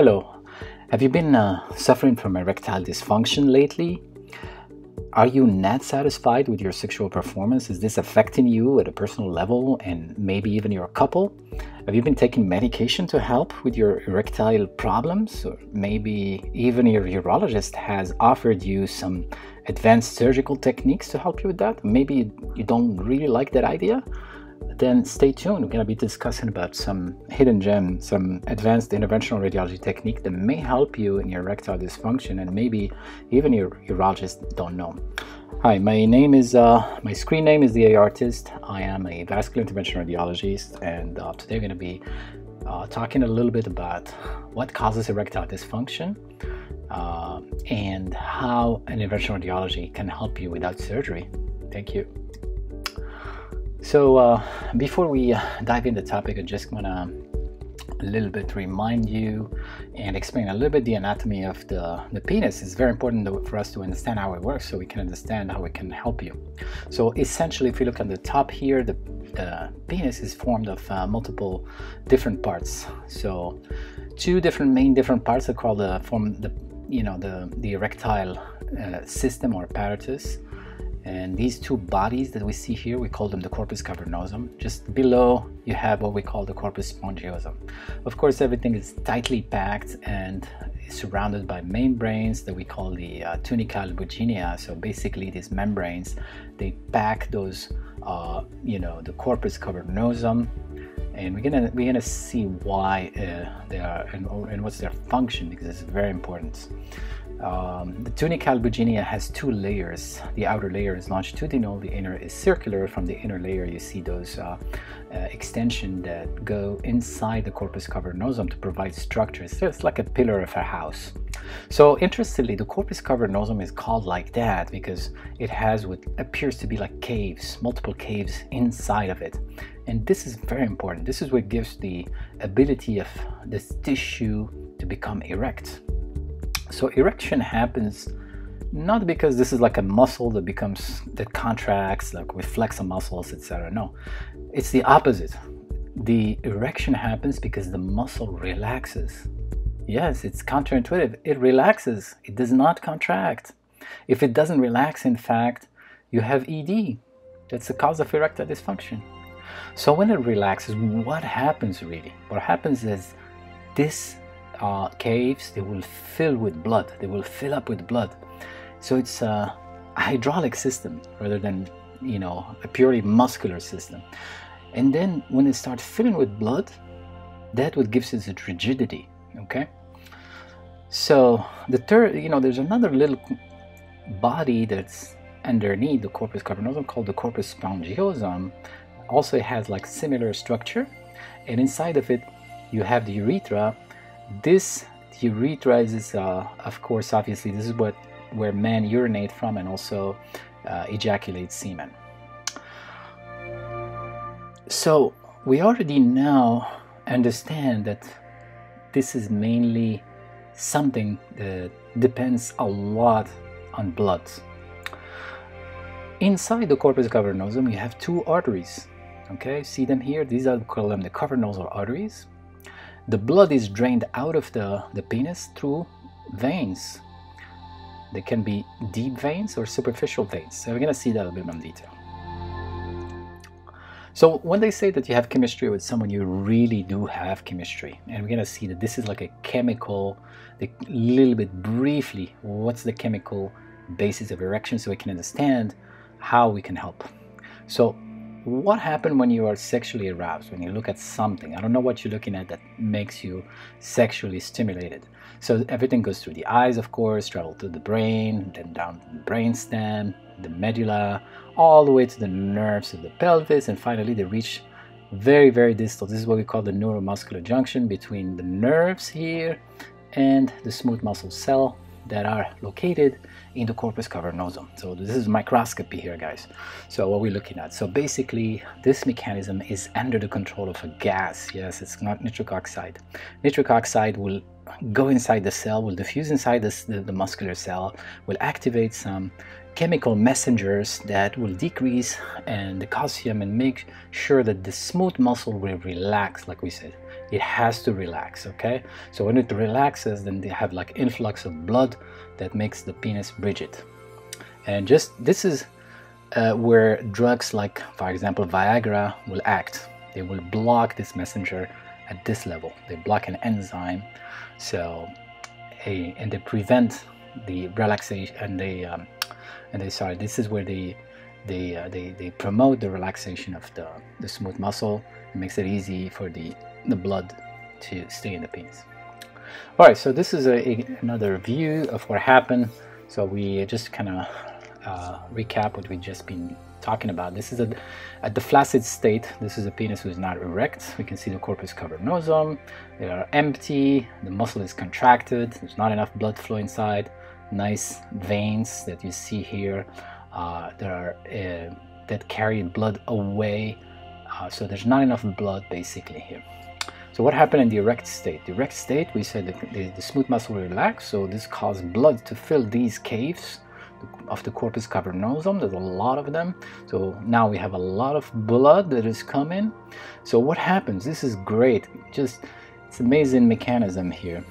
Hello, have you been suffering from erectile dysfunction lately? Are you not satisfied with your sexual performance? Is this affecting you at a personal level and maybe even your couple? Have you been taking medication to help with your erectile problems? Or maybe even your urologist has offered you some advanced surgical techniques to help you with that? Maybe you don't really like that idea? Then stay tuned. We're going to be discussing about some hidden gems, some advanced interventional radiology technique that may help you in your erectile dysfunction and maybe even your urologist don't know. Hi, my screen name is the ARTIST. I am a vascular interventional radiologist, and today we're going to be talking a little bit about what causes erectile dysfunction and how interventional radiology can help you without surgery. Thank you. So before we dive into the topic, I just want to a little bit remind you and explain a little bit the anatomy of the penis. It's very important for us to understand how it works so we can understand how it can help you. So essentially, if you look at the top here, the penis is formed of multiple different parts. So two main parts are called the erectile system or apparatus. And these two bodies that we see here, we call them the corpus cavernosum. Just below, you have what we call the corpus spongiosum. Of course, everything is tightly packed and is surrounded by membranes that we call the tunica albuginea. So basically, these membranes, they pack those, the corpus cavernosum. And we're gonna see why they are and what's their function, because it's very important. The tunica albuginea has two layers. The outer layer is longitudinal, the inner is circular. From the inner layer, you see those extensions that go inside the corpus cavernosum to provide structure. It's like a pillar of a house. So interestingly, the corpus cavernosum is called like that because it has what appears to be like caves, multiple caves inside of it. And this is very important. This is what gives the ability of this tissue to become erect. So erection happens not because this is like a muscle that contracts, like we flex the muscles, etc. No, it's the opposite. The erection happens because the muscle relaxes. Yes, it's counterintuitive. It relaxes. It does not contract. If it doesn't relax, in fact, you have ED. That's the cause of erectile dysfunction. So when it relaxes, what happens really? What happens is this caves, they will fill with blood. They will fill up with blood. So it's a hydraulic system rather than, a purely muscular system. And then when it starts filling with blood, that what gives it its rigidity. Okay. So the third, there's another little body that's underneath the corpus cavernosum called the corpus spongiosum. Also, it has like similar structure, and inside of it, you have the urethra. This urethra is, of course, obviously, this is where men urinate from and also ejaculate semen. So we already now understand that this is mainly something that depends a lot on blood. Inside the corpus cavernosum, you have two arteries. Okay, see them here? These are called the cavernosal arteries. The blood is drained out of the penis through veins. They can be deep veins or superficial veins. So we're going to see that a bit in detail. So when they say that you have chemistry with someone, you really do have chemistry. And we're going to see that this is like a chemical, a little bit briefly, what's the chemical basis of erection so we can understand how we can help. So what happens when you are sexually aroused, when you look at something? I don't know what you're looking at that makes you sexually stimulated. So everything goes through the eyes, of course, travel to the brain, then down to the brainstem, the medulla, all the way to the nerves of the pelvis, and finally they reach very, very distal. This is what we call the neuromuscular junction between the nerves here and the smooth muscle cell that are located in the corpus cavernosum. So this is microscopy here, guys. So what we're looking at. So basically, this mechanism is under the control of a gas. Yes, it's not nitric oxide. Nitric oxide will go inside the cell, will diffuse inside the muscular cell, will activate some chemical messengers that will decrease and the calcium and make sure that the smooth muscle will relax. Like we said, it has to relax, okay? So when it relaxes, then they have like influx of blood that makes the penis rigid. And just this is where drugs like, for example, Viagra will act. They will block this messenger at this level. They block an enzyme, so and they prevent the relaxation, and this is where they promote the relaxation of the smooth muscle. It makes it easy for the blood to stay in the penis. All right, so this is another view of what happened. So we just kind of recap what we've just been talking about. This is at the flaccid state. This is a penis who is not erect. We can see the corpus cavernosum. They are empty. The muscle is contracted. There's not enough blood flow inside. Nice veins that you see here that carry blood away. So there's not enough blood basically here. So what happened in the erect state? The erect state, we said the smooth muscle will relax, so this caused blood to fill these caves of the corpus cavernosum. There's a lot of them. So now we have a lot of blood that is coming. So what happens? This is great. Just, it's amazing mechanism here.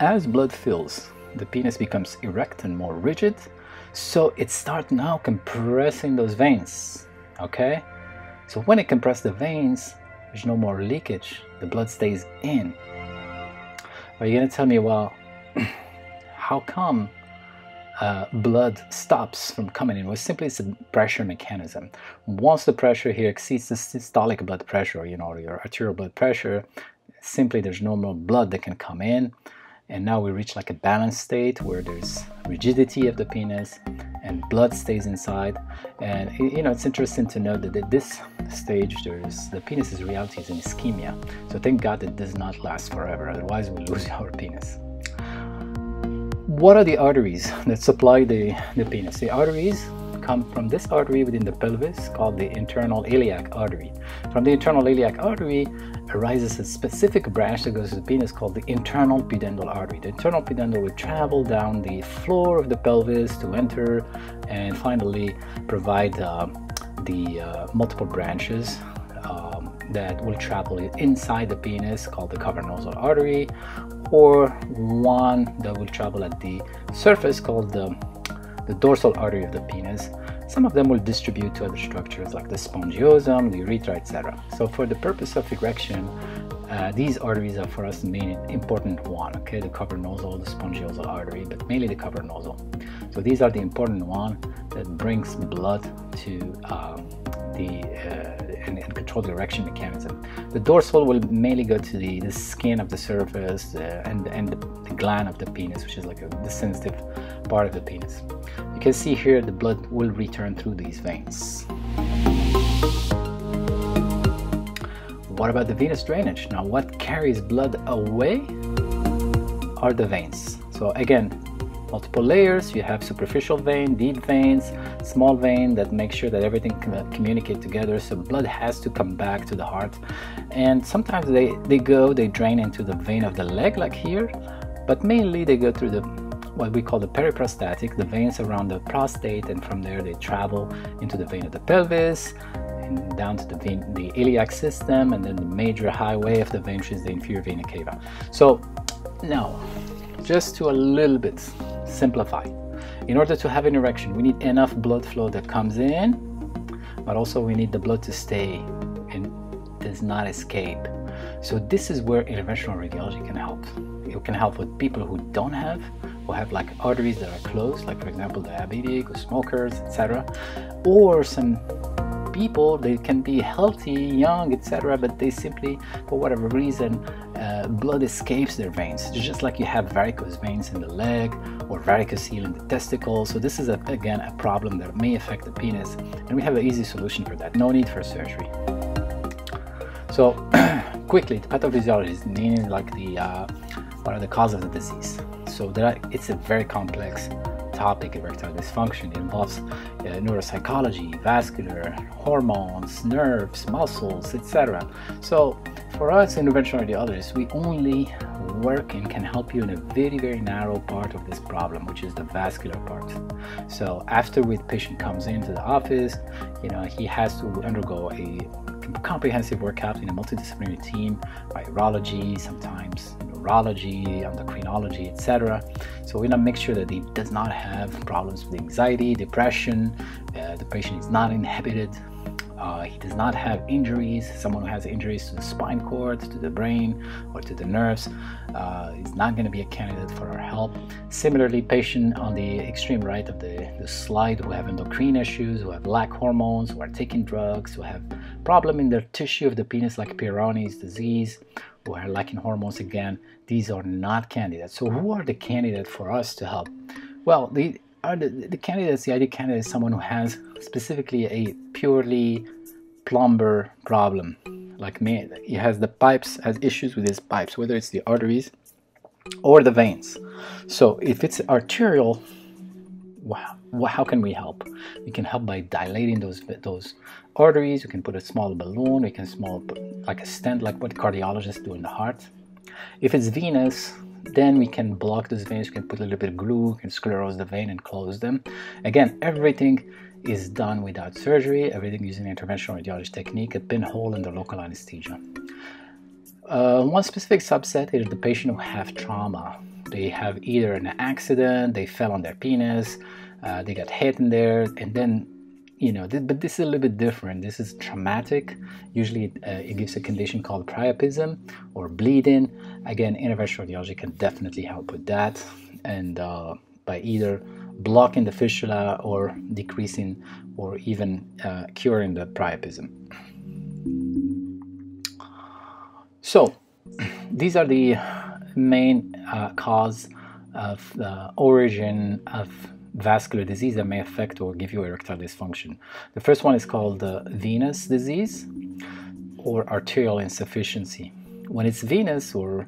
As blood fills, the penis becomes erect and more rigid. So it starts now compressing those veins, okay? So when it compresses the veins, there's no more leakage. The blood stays in. Are you gonna tell me, well, how come blood stops from coming in? Well, simply it's a pressure mechanism. Once the pressure here exceeds the systolic blood pressure, you know, or your arterial blood pressure, simply there's no more blood that can come in. And now we reach like a balanced state where there's rigidity of the penis and blood stays inside. And you know, it's interesting to know that at this stage, the penis's reality is in ischemia. So thank God it does not last forever, otherwise we lose our penis. What are the arteries that supply the penis? The arteries come from this artery within the pelvis called the internal iliac artery. From the internal iliac artery arises a specific branch that goes to the penis called the internal pudendal artery. The internal pudendal will travel down the floor of the pelvis to enter and finally provide the multiple branches that will travel inside the penis called the cavernosal artery, or one that will travel at the surface called the dorsal artery of the penis. Some of them will distribute to other structures like the spongiosum, the urethra, etc. So for the purpose of erection, these arteries are for us the main important one, okay? The cavernosal, the spongiosal artery, but mainly the cavernosal. So these are the important one that brings blood to and control the erection mechanism. The dorsal will mainly go to the skin of the surface and the gland of the penis, which is like the sensitive part of the penis. You can see here the blood will return through these veins. What about the venous drainage? Now, what carries blood away are the veins. So again, multiple layers. You have superficial vein, deep veins, small vein that make sure that everything can communicate together, so blood has to come back to the heart. And sometimes they drain into the vein of the leg like here, but mainly they go through what we call the periprostatic, the veins around the prostate, and from there they travel into the vein of the pelvis and down to the iliac system, and then the major highway of the vein, which is the inferior vena cava. So now, just to a little bit simplify, in order to have an erection, we need enough blood flow that comes in, but also we need the blood to stay and does not escape. So this is where interventional radiology can help. It can help with people who don't have, who have like arteries that are closed, like for example diabetic or smokers, etc. Or some people, they can be healthy, young, etc., but they simply, for whatever reason, blood escapes their veins. It's just like you have varicose veins in the leg or varicocele in the testicle. So this is again a problem that may affect the penis, and we have an easy solution for that. No need for surgery. So quickly, the pathophysiology, meaning like what are the causes of the disease. So it's a very complex topic, erectile dysfunction. It involves neuropsychology, vascular, hormones, nerves, muscles, etc. So for us interventional radiologists, we only work and can help you in a very, very narrow part of this problem, which is the vascular part. So after the patient comes into the office, he has to undergo a comprehensive workup in a multidisciplinary team by urology, sometimes neurology, endocrinology, etc. So we're going to make sure that he does not have problems with anxiety, depression, the patient is not inhibited, he does not have injuries. Someone who has injuries to the spine cord, to the brain, or to the nerves is not going to be a candidate for our help. Similarly, patient on the extreme right of the slide who have endocrine issues, who have lack hormones, who are taking drugs, who have problem in their tissue of the penis like Peyronie's disease, who are lacking hormones again, these are not candidates. So who are the candidates for us to help? Well, the ideal candidate is someone who has specifically a purely plumber problem, like me. He has the pipes, has issues with his pipes, whether it's the arteries or the veins. So if it's arterial, how can we help? We can help by dilating those arteries. We can put a small balloon. We can put like a stent, like what cardiologists do in the heart. If it's venous, then we can block those veins, we can put a little bit of glue, we can sclerose the vein and close them. Again, everything is done without surgery, everything using interventional radiology technique, a pinhole and the local anesthesia. One specific subset is the patient who have trauma. They have either an accident, they fell on their penis, they got hit in there, and then but this is a little bit different. This is traumatic. Usually it gives a condition called priapism or bleeding. Again, interventional radiology can definitely help with that, and by either blocking the fistula or decreasing or even curing the priapism. So these are the main cause of the origin of vascular disease that may affect or give you erectile dysfunction. The first one is called venous disease or arterial insufficiency. When it's venous, or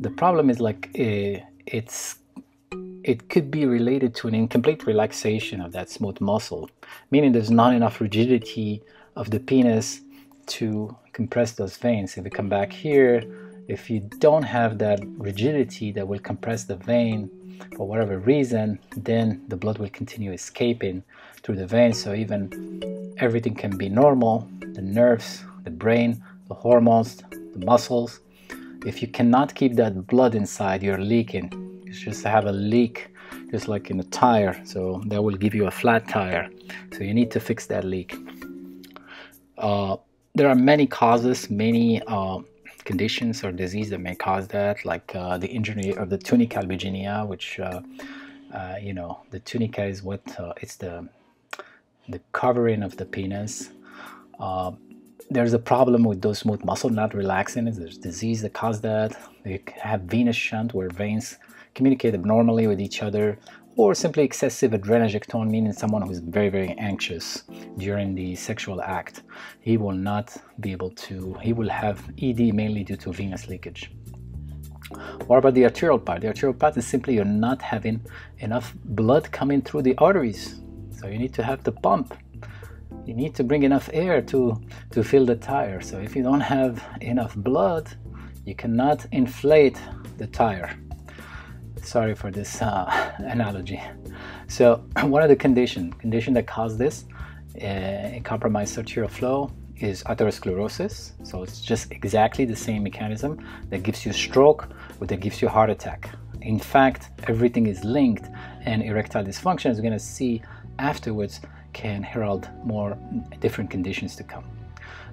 the problem is like it could be related to an incomplete relaxation of that smooth muscle, meaning there's not enough rigidity of the penis to compress those veins. If we come back here, if you don't have that rigidity that will compress the vein for whatever reason, then the blood will continue escaping through the veins. So even everything can be normal, the nerves, the brain, the hormones, the muscles. If you cannot keep that blood inside, you're leaking. You just have a leak, just like in a tire. So that will give you a flat tire. So you need to fix that leak. There are many causes, many conditions or disease that may cause that, like the injury of the tunica albuginea, which the tunica is what it's the covering of the penis. There's a problem with those smooth muscle not relaxing. There's disease that causes that. They have venous shunt where veins communicate abnormally with each other, or simply excessive adrenergectone, meaning someone who's very, very anxious during the sexual act. He will not be able to, he will have ED mainly due to venous leakage. What about the arterial part? The arterial part is simply you're not having enough blood coming through the arteries. So you need to have the pump. You need to bring enough air to fill the tire. So if you don't have enough blood, you cannot inflate the tire. Sorry for this analogy. So one of the condition that cause this compromised arterial flow is atherosclerosis. So it's just exactly the same mechanism that gives you stroke or that gives you heart attack. In fact, everything is linked, and erectile dysfunction, as we're going to see afterwards, can herald more different conditions to come.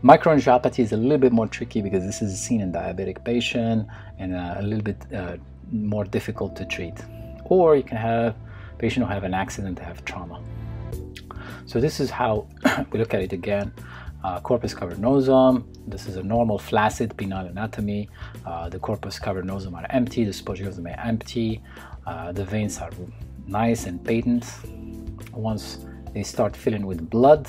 Microangiopathy is a little bit more tricky because this is seen in diabetic patient and a little bit more difficult to treat, or you can have patient who have an accident, they have trauma. So this is how we look at it again. Corpus cavernosum, this is a normal flaccid penile anatomy. The corpus cavernosum are empty, the spongiosum are empty, the veins are nice and patent. Once they start filling with blood,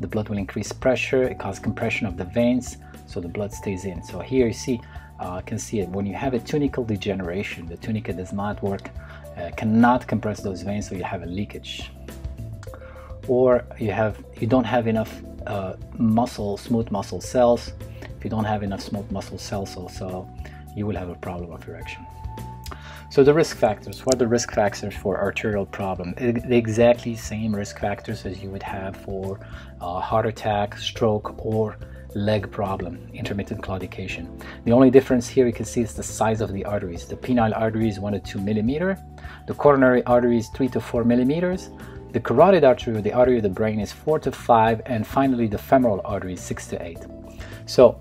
the blood will increase pressure, it causes compression of the veins, so the blood stays in. So here you see, can see it when you have a tunical degeneration. The tunica does not work, cannot compress those veins, so you have a leakage. or you don't have enough smooth muscle cells. If you don't have enough smooth muscle cells also, you will have a problem of erection. So the risk factors, what are the risk factors for arterial problem? The exactly same risk factors as you would have for heart attack, stroke, or leg problem, intermittent claudication. The only difference here you can see is the size of the arteries. The penile artery is 1 to 2 millimeters. The coronary artery is 3 to 4 millimeters. The carotid artery, the artery of the brain, is 4 to 5, and finally the femoral artery is 6 to 8. So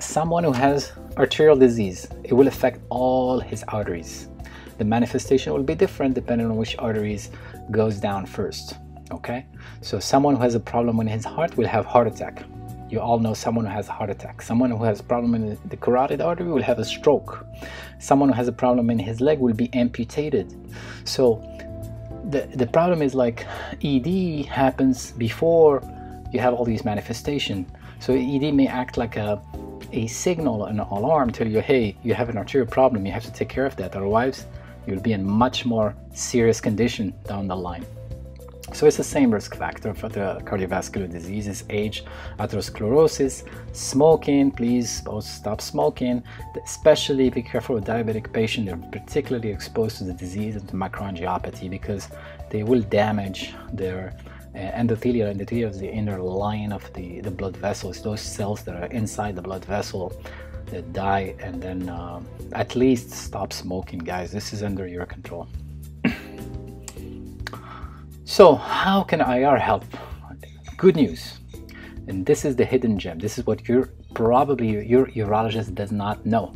someone who has arterial disease, it will affect all his arteries. The manifestation will be different depending on which arteries goes down first, okay? So someone who has a problem in his heart will have heart attack. You all know someone who has a heart attack. Someone who has a problem in the carotid artery will have a stroke. Someone who has a problem in his leg will be amputated. So the problem is like ED happens before you have all these manifestations. So ED may act like a signal, an alarm, tell you, hey, you have an arterial problem, you have to take care of that, otherwise you'll be in much more serious condition down the line. So it's the same risk factor for the cardiovascular diseases: age, atherosclerosis, smoking. Please stop smoking. Especially be careful with diabetic patients. They're particularly exposed to the disease and to macroangiopathy because they will damage their endothelial. Endothelial is the inner line of the blood vessels. Those cells that are inside the blood vessel that die. And then at least stop smoking, guys. This is under your control. So how can IR help? Good news, and this is the hidden gem. This is what you're probably your urologist does not know,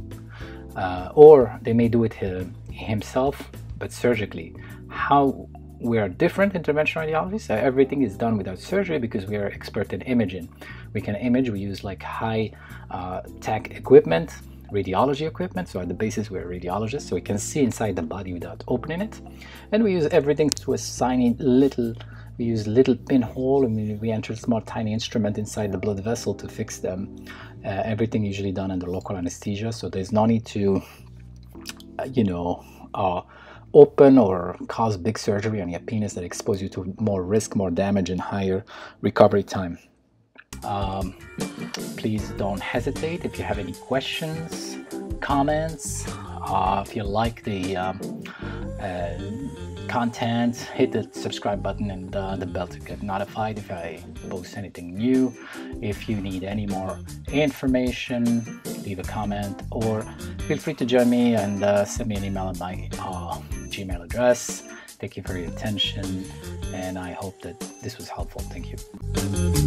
or they may do it himself, but surgically. How we are different interventional radiologists, so everything is done without surgery because we are expert in imaging. We can image. We use like high tech equipment, radiology equipment. So at the basis we're radiologists, so we can see inside the body without opening it, and we use everything through a tiny little, we use little pinhole, and we enter small tiny instrument inside the blood vessel to fix them. Everything usually done under local anesthesia, so there's no need to open or cause big surgery on your penis that expose you to more risk, more damage, and higher recovery time. Please don't hesitate. If you have any questions, comments, if you like the content, hit the subscribe button and the bell to get notified if I post anything new. If you need any more information, leave a comment, or feel free to join me and send me an email at my Gmail address. Thank you for your attention, and I hope that this was helpful. Thank you.